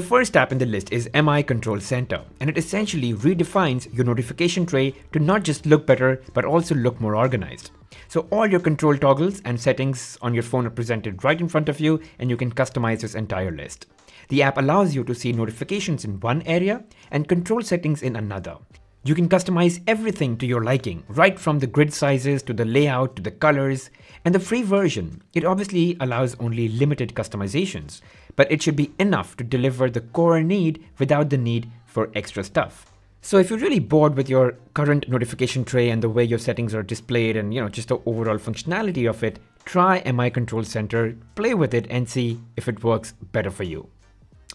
The first app in the list is Mi Control Center, and it essentially redefines your notification tray to not just look better but also look more organized. So all your control toggles and settings on your phone are presented right in front of you, and you can customize this entire list. The app allows you to see notifications in one area and control settings in another. You can customize everything to your liking, right from the grid sizes to the layout to the colors. And the free version, it obviously allows only limited customizations, but it should be enough to deliver the core need without the need for extra stuff. So if you're really bored with your current notification tray and the way your settings are displayed and just the overall functionality of it, try Mi Control Center, play with it and see if it works better for you.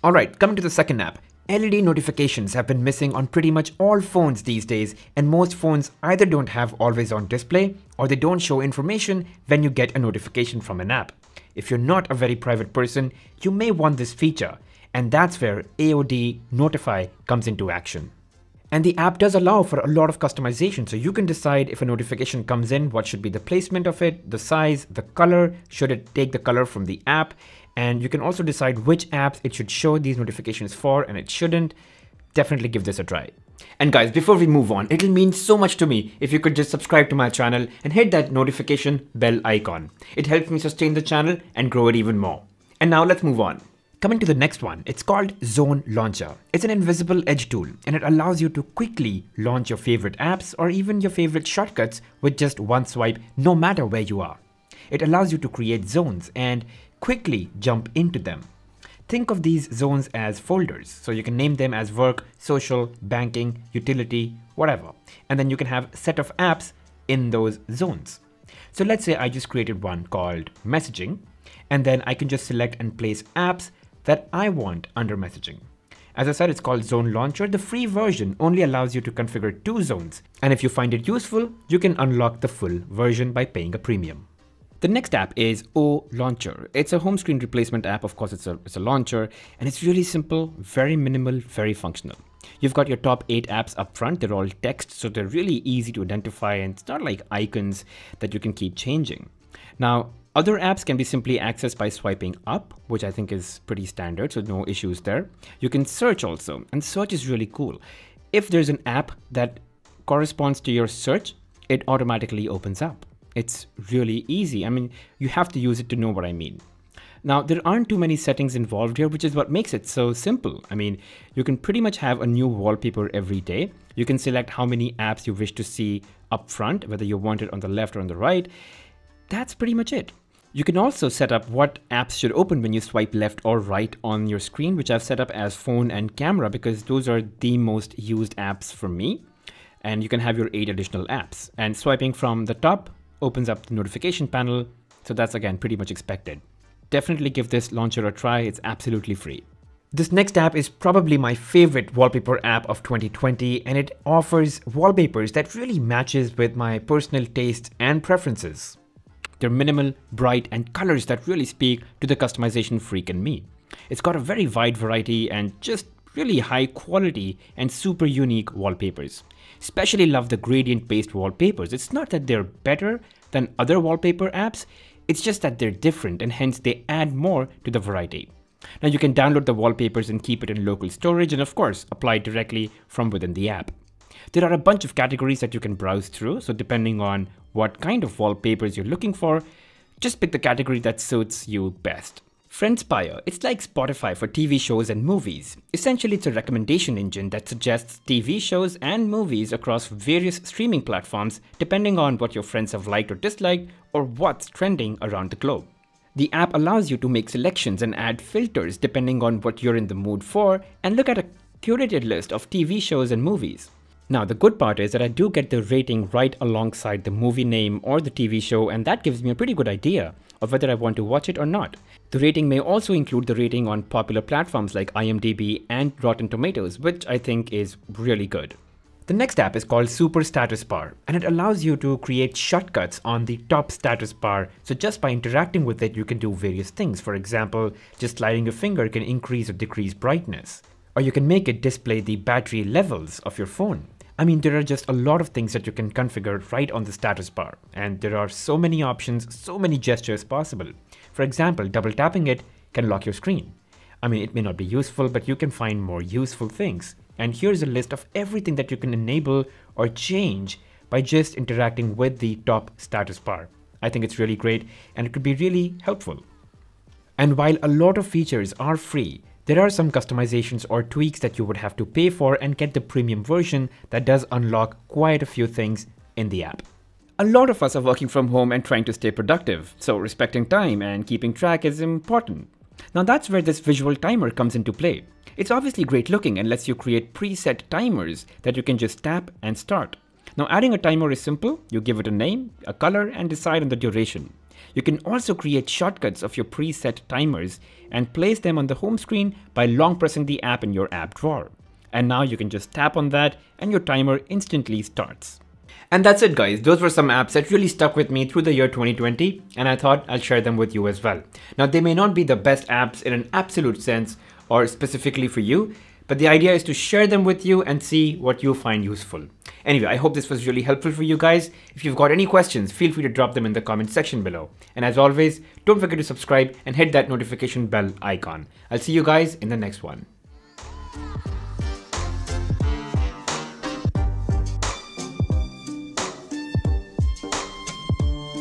Alright, coming to the second app. LED notifications have been missing on pretty much all phones these days, and most phones either don't have always on display or they don't show information when you get a notification from an app. If you're not a very private person, you may want this feature, and that's where AOD Notify comes into action. And the app does allow for a lot of customization, so you can decide if a notification comes in, what should be the placement of it, the size, the color, should it take the color from the app, and you can also decide which apps it should show these notifications for and it shouldn't. Definitely give this a try. And guys, before we move on, it'll mean so much to me if you could just subscribe to my channel and hit that notification bell icon. It helps me sustain the channel and grow it even more. And now let's move on. Coming to the next one, it's called Zone Launcher. It's an invisible edge tool, and it allows you to quickly launch your favorite apps or even your favorite shortcuts with just one swipe, no matter where you are. It allows you to create zones and quickly jump into them. Think of these zones as folders, so you can name them as work, social, banking, utility, whatever. And then you can have a set of apps in those zones. So let's say I just created one called Messaging, and then I can just select and place apps that I want under messaging. As I said, it's called Zone Launcher. The free version only allows you to configure 2 zones, and if you find it useful, you can unlock the full version by paying a premium. The next app is O Launcher. It's a home screen replacement app. Of course, it's a launcher, and it's really simple, very minimal, very functional. You've got your top 8 apps up front. They're all text, so they're really easy to identify, and it's not like icons that you can keep changing. Now, other apps can be simply accessed by swiping up, which I think is pretty standard, so no issues there. You can search also, and search is really cool. If there's an app that corresponds to your search, it automatically opens up. It's really easy. I mean, you have to use it to know what I mean. Now, there aren't too many settings involved here, which is what makes it so simple. I mean, you can pretty much have a new wallpaper every day. You can select how many apps you wish to see up front, whether you want it on the left or on the right. That's pretty much it. You can also set up what apps should open when you swipe left or right on your screen, which I've set up as phone and camera because those are the most used apps for me. And you can have your 8 additional apps. And swiping from the top opens up the notification panel. So that's again pretty much expected. Definitely give this launcher a try. It's absolutely free. This next app is probably my favorite wallpaper app of 2020, and it offers wallpapers that really matches with my personal tastes and preferences. They're minimal, bright, and colors that really speak to the customization freak in me. It's got a very wide variety and just really high quality and super unique wallpapers. Especially love the gradient-based wallpapers. It's not that they're better than other wallpaper apps, it's just that they're different and hence they add more to the variety. Now you can download the wallpapers and keep it in local storage and of course apply it directly from within the app. There are a bunch of categories that you can browse through, so depending on what kind of wallpapers you're looking for, just pick the category that suits you best. Friendspire, it's like Spotify for TV shows and movies. Essentially, it's a recommendation engine that suggests TV shows and movies across various streaming platforms depending on what your friends have liked or disliked or what's trending around the globe. The app allows you to make selections and add filters depending on what you're in the mood for and look at a curated list of TV shows and movies. Now, the good part is that I do get the rating right alongside the movie name or the TV show, and that gives me a pretty good idea of whether I want to watch it or not. The rating may also include the rating on popular platforms like IMDb and Rotten Tomatoes, which I think is really good. The next app is called Super Status Bar, and it allows you to create shortcuts on the top status bar. So just by interacting with it, you can do various things. For example, just sliding your finger can increase or decrease brightness. Or you can make it display the battery levels of your phone. I mean, there are just a lot of things that you can configure right on the status bar, and there are so many options, so many gestures possible. For example, double tapping it can lock your screen. I mean, it may not be useful, but you can find more useful things. And here's a list of everything that you can enable or change by just interacting with the top status bar. I think it's really great and it could be really helpful. And while a lot of features are free, there are some customizations or tweaks that you would have to pay for and get the premium version that does unlock quite a few things in the app. A lot of us are working from home and trying to stay productive, so respecting time and keeping track is important. Now that's where this visual timer comes into play. It's obviously great looking and lets you create preset timers that you can just tap and start. Now adding a timer is simple. You give it a name, a color, and decide on the duration. You can also create shortcuts of your preset timers and place them on the home screen by long pressing the app in your app drawer. And now you can just tap on that and your timer instantly starts. And that's it guys, those were some apps that really stuck with me through the year 2020 and I thought I'll share them with you as well. Now they may not be the best apps in an absolute sense or specifically for you, but the idea is to share them with you and see what you find useful. Anyway, I hope this was really helpful for you guys. If you've got any questions, feel free to drop them in the comment section below. And as always, don't forget to subscribe and hit that notification bell icon. I'll see you guys in the next one.